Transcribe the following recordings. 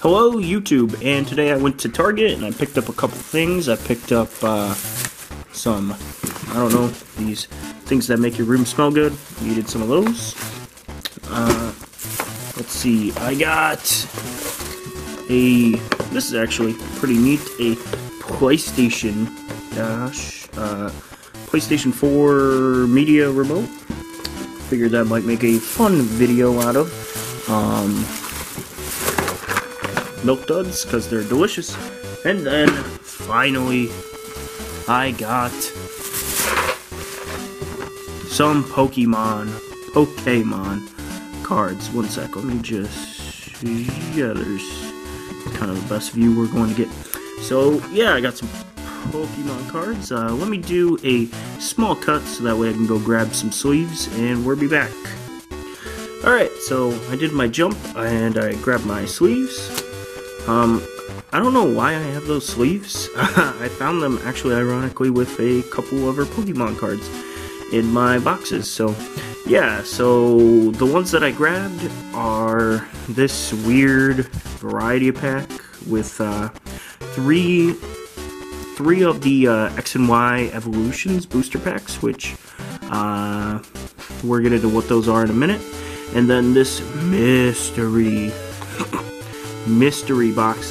Hello YouTube, and today I went to Target and I picked up a couple things. I picked up some, I don't know, these things that make your room smell good. Needed some of those. Let's see, I got this is actually pretty neat, a PlayStation 4 Media Remote. Figured that might make a fun video out of. Milk Duds, because they're delicious. And then, finally, I got some Pokemon cards. One sec, let me just... Yeah, there's kind of the best view we're going to get. So, yeah, I got some Pokemon cards. Let me do a small cut, so that way I can go grab some sleeves, and we'll be back. Alright, so I did my jump, and I grabbed my sleeves. I don't know why I have those sleeves. I found them, actually, ironically, with a couple other Pokemon cards in my boxes. So, yeah, so the ones that I grabbed are this weird variety pack with three of the X and Y Evolutions booster packs, which we're going to do what those are in a minute. And then this mystery box.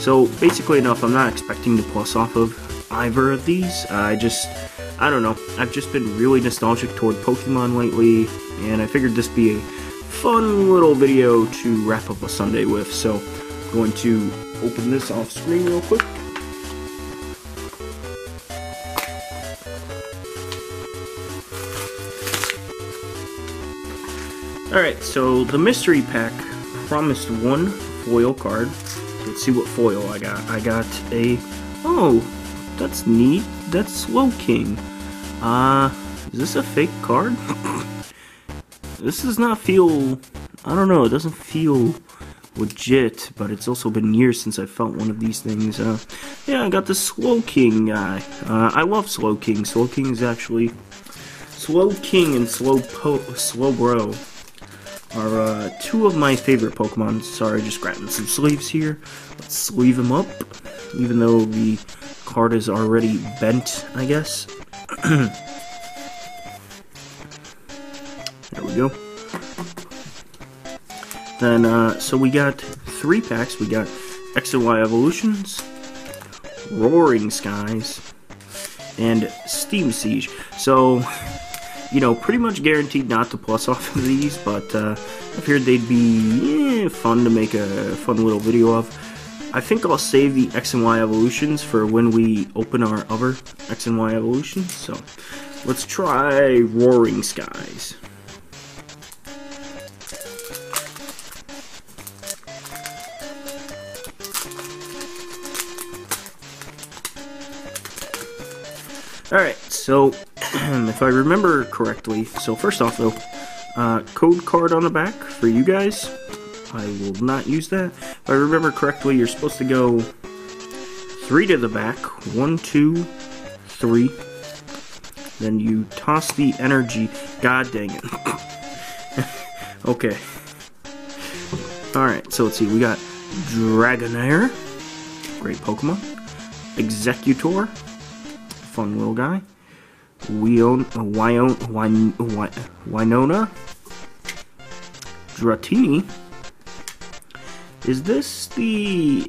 So basically enough, I'm not expecting to plus off of either of these. I don't know. I've just been really nostalgic toward Pokemon lately, and I figured this be a fun little video to wrap up a Sunday with. So I'm going to open this off screen real quick. Alright, so the mystery pack promised one foil card. Let's see what foil I got. I got a... Oh, that's neat. That's Slowking. Is this a fake card? This does not feel... I don't know, it doesn't feel legit, but it's also been years since I felt one of these things. Yeah, I got the Slowking guy. I love Slowking. Slowking is actually... Slowking and Slowbro are two of my favorite Pokemon. Sorry, just grabbing some sleeves here. Let's sleeve them up, even though the card is already bent, I guess. There we go. Then, so we got three packs. We got X and Y Evolutions, Roaring Skies, and Steam Siege. So... You know, pretty much guaranteed not to plus off of these, but I figured they'd be fun to make a fun little video of. I think I'll save the X and Y Evolutions for when we open our other X and Y Evolutions, so let's try Roaring Skies. Alright, so... If I remember correctly, so first off though, code card on the back for you guys. I will not use that. If I remember correctly, you're supposed to go 3 to the back. 1, 2, 3. Then you toss the energy. God dang it. Okay. Alright, so let's see. We got Dragonair. Great Pokemon. Exeggutor. Fun little guy. Wynona, Dratini.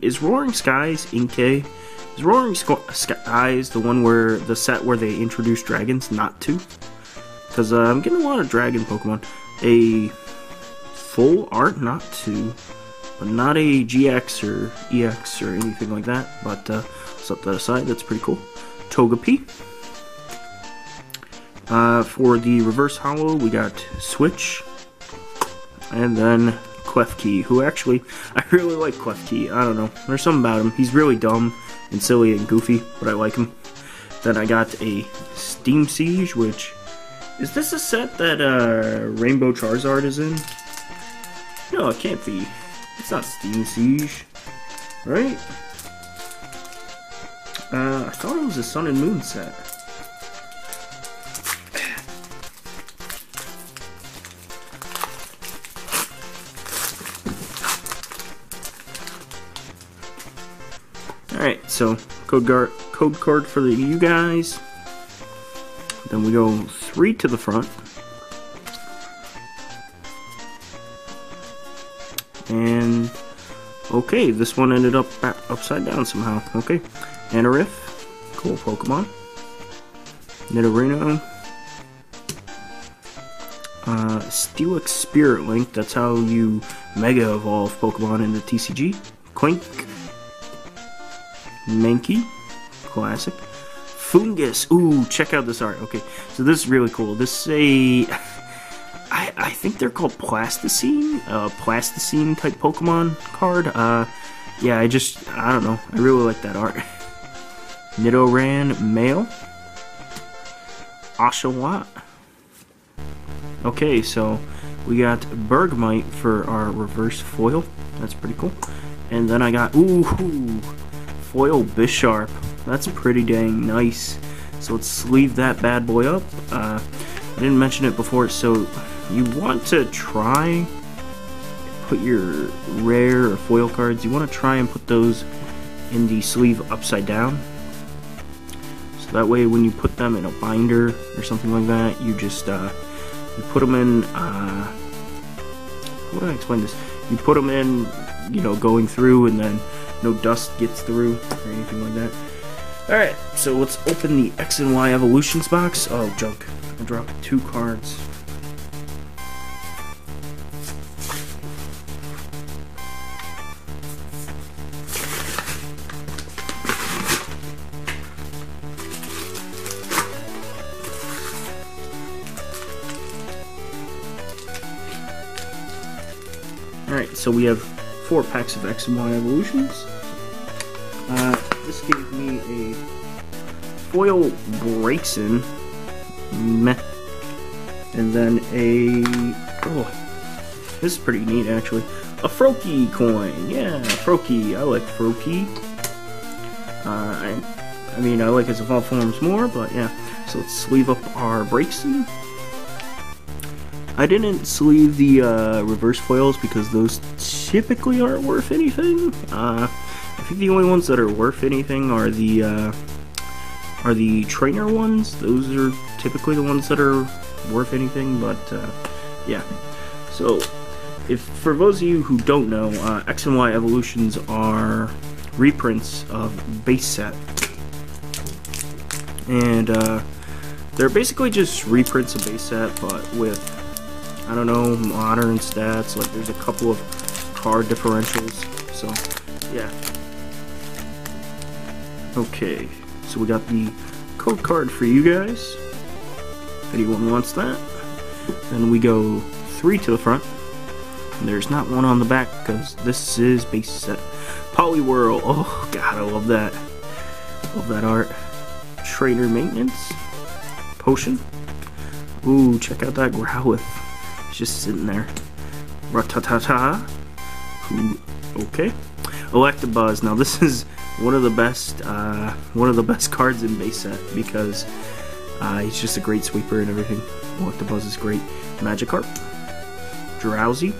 Is Roaring Skies Inkay? Is Roaring Skies the one where the set where they introduce dragons? Not to, because I'm getting a lot of dragon Pokemon. A full art, not to, but not a GX or EX or anything like that. But set that aside. That's pretty cool. Togepi. For the reverse hollow, we got Switch, and then Clefairy, who actually, I really like Clefairy. I don't know, there's something about him. He's really dumb and silly and goofy, but I like him. Then I got a Steam Siege, which, is this a set that Rainbow Charizard is in? No, it can't be. It's not Steam Siege, right? I thought it was a Sun and Moon set. Alright, so code card for you guys. Then we go 3 to the front. And okay, this one ended up upside down somehow. Okay. Anorith, cool Pokemon. Nidorino. Steelix Spirit Link, that's how you Mega Evolve Pokemon in the TCG. Quink. Mankey. Classic. Fungus. Ooh, check out this art. Okay, so this is really cool. This is a... I think they're called Plasticine. Plasticine type Pokemon card. Yeah, I don't know. I really like that art. Nidoran male. Oshawott. Okay, so we got Bergmite for our reverse foil. That's pretty cool. And then I got, ooh, foil Bisharp. That's pretty dang nice. So let's sleeve that bad boy up. I didn't mention it before, so you want to try put your rare or foil cards, you want to try and put those in the sleeve upside down. So that way when you put them in a binder or something like that, you just you put them in how do I explain this? You put them in, you know, going through, and then no dust gets through or anything like that. Alright, so let's open the X and Y Evolutions box. Oh, junk. I dropped 2 cards. Alright, so we have 4 packs of X and Y Evolutions. This gave me a foil Braixen. Meh. And then a... oh, this is pretty neat actually. A Froakie coin. Yeah, Froakie. I like Froakie. I mean, I like his evolved forms more, but yeah. So let's sleeve up our Braixen. I didn't sleeve the reverse foils because those typically aren't worth anything. I think the only ones that are worth anything are the trainer ones. Those are typically the ones that are worth anything, but yeah. So, for those of you who don't know, X and Y Evolutions are reprints of base set, and they're basically just reprints of base set, but with, I don't know, modern stats. Like, there's a couple of card differentials, so yeah. Okay, so we got the code card for you guys, if anyone wants that. Then we go 3 to the front. And there's not one on the back because this is base set. Poliwhirl. Oh god, I love that. Love that art. Trainer maintenance. Potion. Ooh, check out that Growlithe. It's just sitting there. Ratatata. Ooh, okay. Electabuzz. Now this is one of the best cards in base set because he's just a great sweeper and everything. Electabuzz is great. Magikarp. Drowsy.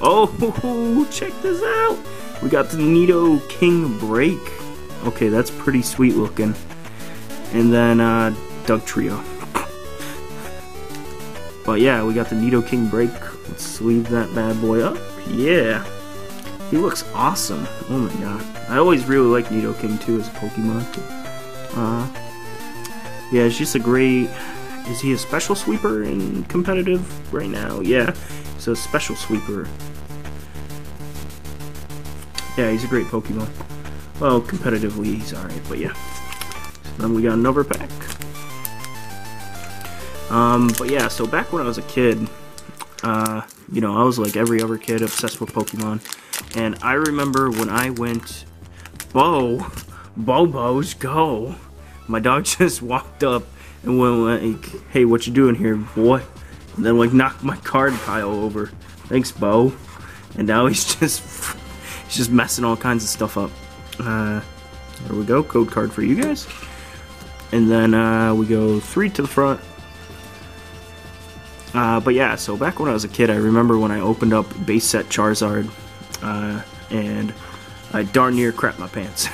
Oh, check this out! We got the Nidoking break. Okay, that's pretty sweet looking. And then Dugtrio. But yeah, we got the Nidoking break. Let's sleeve that bad boy up. Yeah! He looks awesome. Oh my god. I always really like Nidoking too as a Pokemon. Yeah, it's just a great... Is he a special sweeper in competitive right now? Yeah, he's a special sweeper. Yeah, he's a great Pokemon. Well, competitively he's alright, but yeah. So then we got another pack. But yeah, so back when I was a kid, you know, I was like every other kid obsessed with Pokemon. And I remember when I went, Bobo's go. My dog just walked up and went like, hey, what you doing here, boy? And then like knocked my card pile over. Thanks, Bo. And now he's just messing all kinds of stuff up. There we go, code card for you guys. And then we go 3 to the front. But yeah, so back when I was a kid, I remember when I opened up base set Charizard. And I darn near crapped my pants.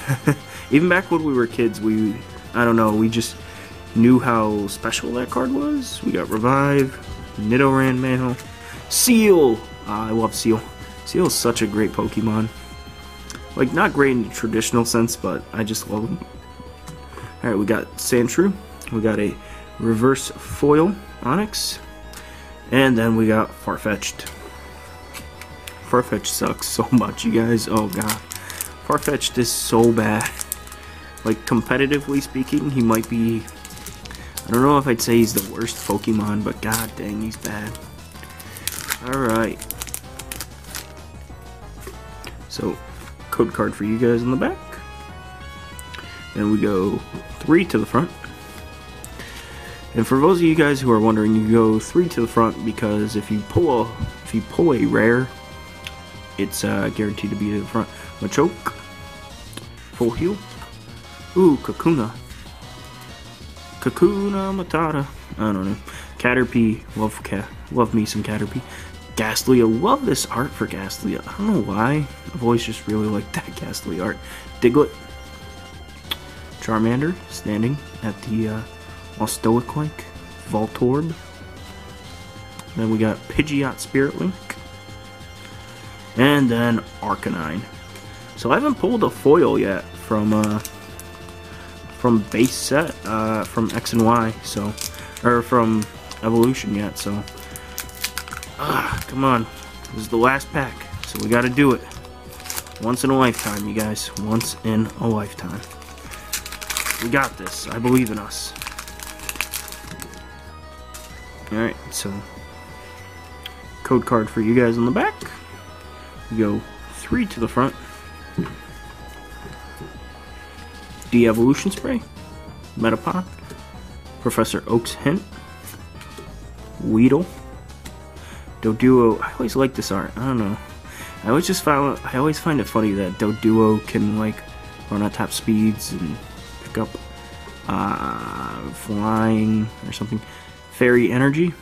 Even back when we were kids, I don't know, we just knew how special that card was. We got Revive, Nidoran Mail, Seal! I love Seal. Seal is such a great Pokemon. Like, not great in the traditional sense, but I just love him. Alright, we got Sandshrew. We got a reverse foil Onix. And then we got Farfetch'd. Farfetch'd sucks so much, you guys. Oh god. Farfetch'd is so bad. Like, competitively speaking, he might be... I don't know if I'd say he's the worst Pokemon, but god dang, he's bad. Alright. So, code card for you guys in the back. And we go 3 to the front. And for those of you guys who are wondering, you go 3 to the front because if you pull a rare, it's guaranteed to be to the front. Machoke, full heal. Ooh, Kakuna Matata. I don't know. Caterpie, love me some Caterpie. Gastly, I love this art for Gastly. I don't know why. I've always just really liked that Gastly art. Diglett, Charmander standing at the all stoic like. Voltorb. Then we got Pidgeot Spirit Link. And then Arcanine. So I haven't pulled a foil yet from base set, from X and Y, so, or from Evolution yet, so. Come on. This is the last pack, so we gotta do it. Once in a lifetime, you guys. Once in a lifetime. We got this. I believe in us. Alright, so code card for you guys in the back. We go 3 to the front. De-Evolution Spray, Metapod, Professor Oak's Hint, Weedle, Doduo. I always like this art. I don't know. I always find it funny that Doduo can like run at top speeds and pick up flying or something. Fairy Energy.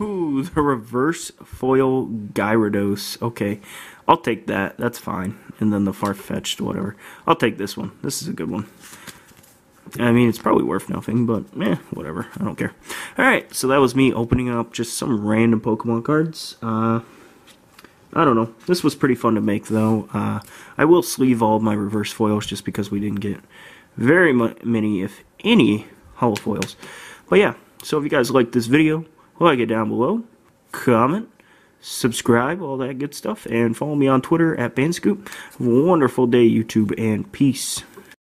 Ooh, the reverse foil Gyarados. Okay, I'll take that. That's fine. And then the Farfetch'd, whatever. I'll take this one. This is a good one. I mean, it's probably worth nothing, but eh, whatever. I don't care. Alright, so that was me opening up just some random Pokemon cards. I don't know. This was pretty fun to make, though. I will sleeve all of my reverse foils just because we didn't get very many, if any, holo foils. But yeah, so if you guys liked this video, like it down below, comment, subscribe, all that good stuff, and follow me on Twitter at Bandscoop. Have a wonderful day, YouTube, and peace.